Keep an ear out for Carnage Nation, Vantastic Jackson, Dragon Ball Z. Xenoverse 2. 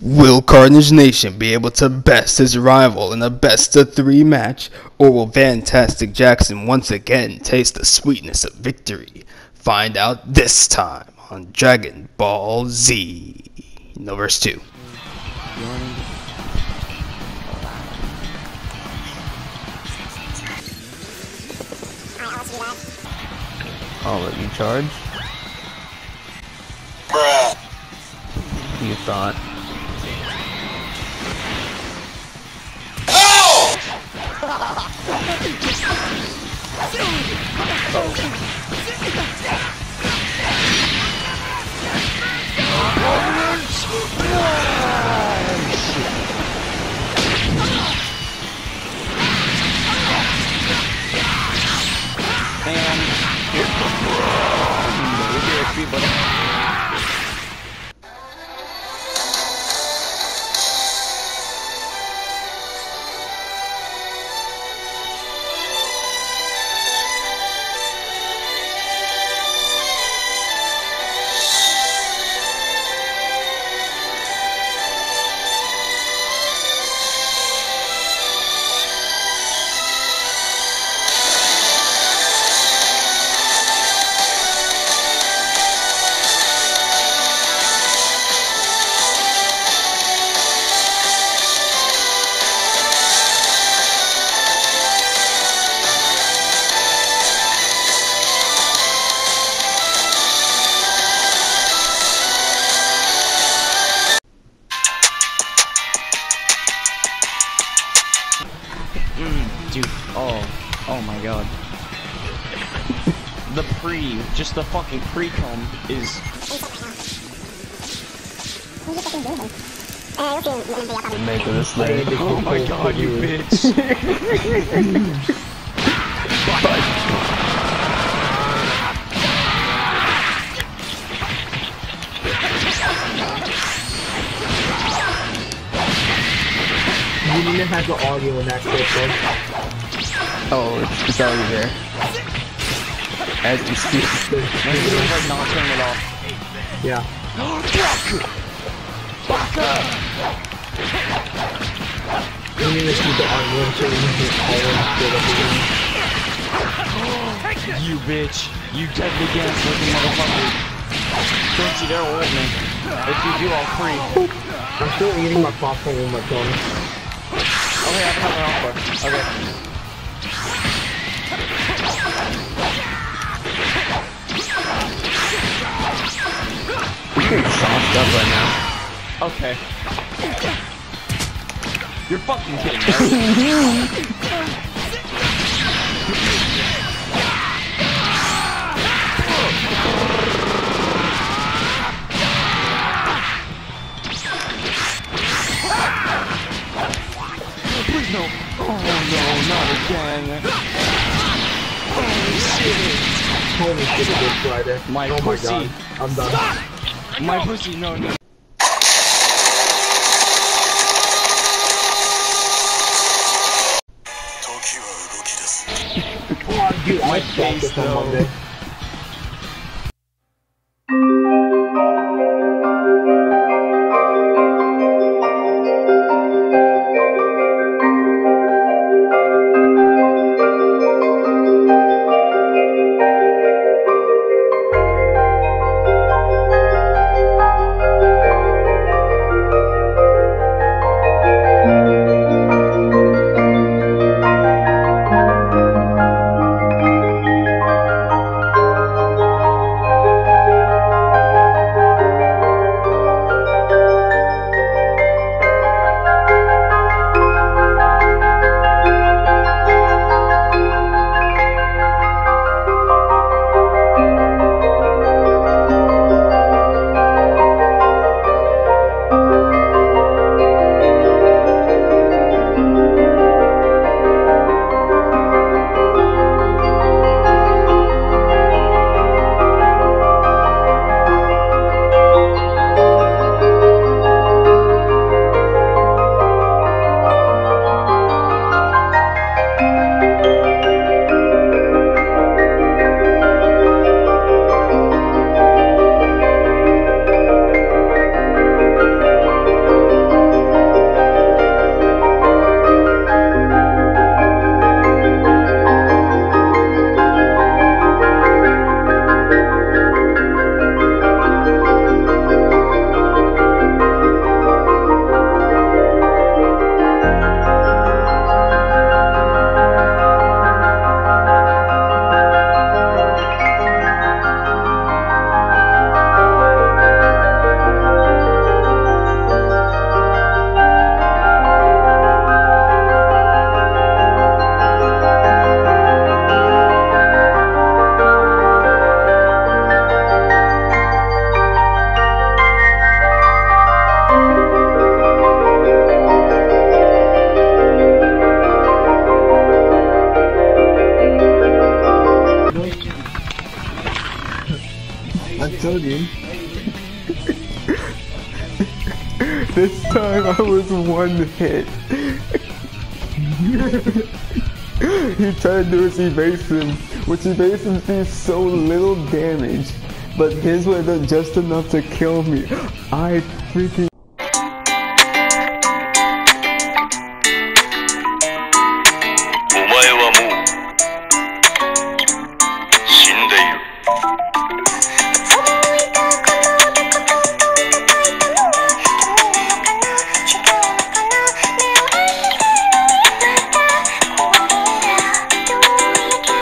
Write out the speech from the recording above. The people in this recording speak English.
Will Carnage Nation be able to best his rival in a best-of-3 match, or will VantasticJackson once again taste the sweetness of victory? Find out this time on Dragon Ball Z. Xenoverse 2. I'll let you charge. Bruh. You thought. Dude, oh my god. The fucking pre-comb is... Make it a slave. Oh my god, you bitch. You didn't have to argue in that clip, bro. Oh, it's already there. As you see, it's not turning it off. Yeah. You need to shoot the arm until you can all up again. You bitch. You deadly gas looking motherfucker. Don't you dare hold me. If you do, I'll free. I'm still eating my popcorn with my tongue. Okay, I have an offer. Okay. You're pretty soft up right now. Okay. You're fucking kidding me. Please no. Oh no, not again. Holy shit, it's Friday. Oh my god, I'm done. My pussy, no. Oh, dude, my face on Monday. told you. This time I was one hit. He tried to do his evasive, which evasive does so little damage, but his way does just enough to kill me. I freaking.